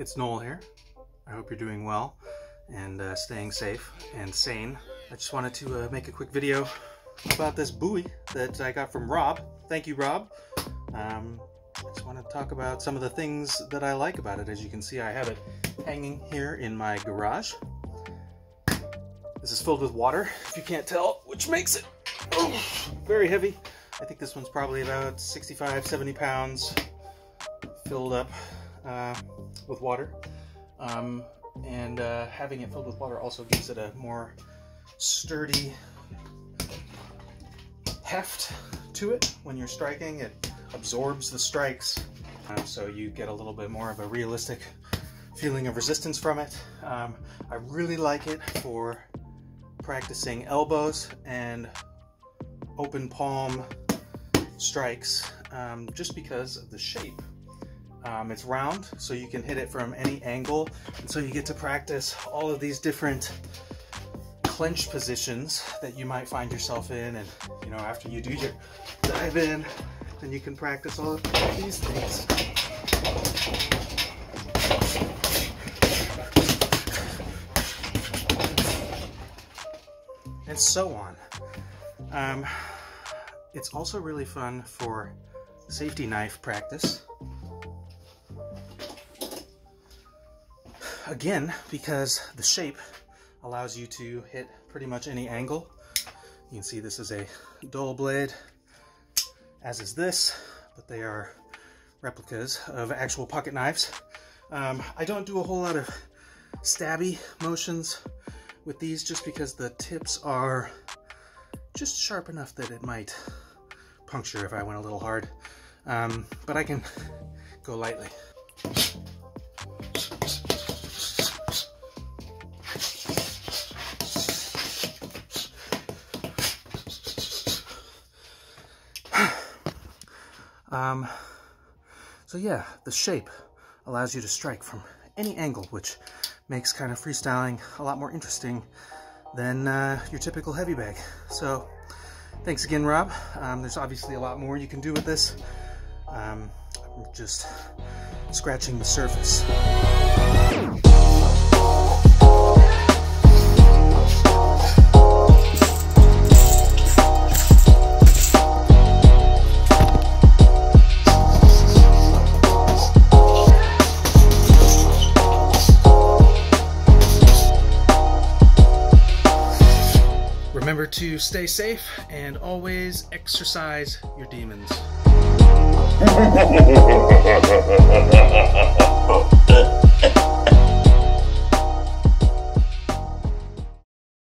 It's Noel here. I hope you're doing well and staying safe and sane. I just wanted to make a quick video about this buoy that I got from Rob. Thank you, Rob. I just want to talk about some of the things that I like about it. As you can see, I have it hanging here in my garage. This is filled with water, if you can't tell, which makes it very heavy. I think this one's probably about 65, 70 pounds filled up with water. Having it filled with water also gives it a more sturdy heft to it. When you're striking, it absorbs the strikes, so you get a little bit more of a realistic feeling of resistance from it. I really like it for practicing elbows and open palm strikes, just because of the shape. It's round, so you can hit it from any angle, and so you get to practice all of these different clench positions that you might find yourself in. And you know, after you do your dive in, then you can practice all of these things. And so on. It's also really fun for safety knife practice. Again, because the shape allows you to hit pretty much any angle. You can see this is a dull blade, as is this, but they are replicas of actual pocket knives. I don't do a whole lot of stabby motions with these, just because the tips are just sharp enough that it might puncture if I went a little hard, but I can go lightly. So yeah, the shape allows you to strike from any angle, which makes kind of freestyling a lot more interesting than your typical heavy bag. So thanks again, Rob. There's obviously a lot more you can do with this. I'm just scratching the surface. Remember to stay safe and always exercise your demons.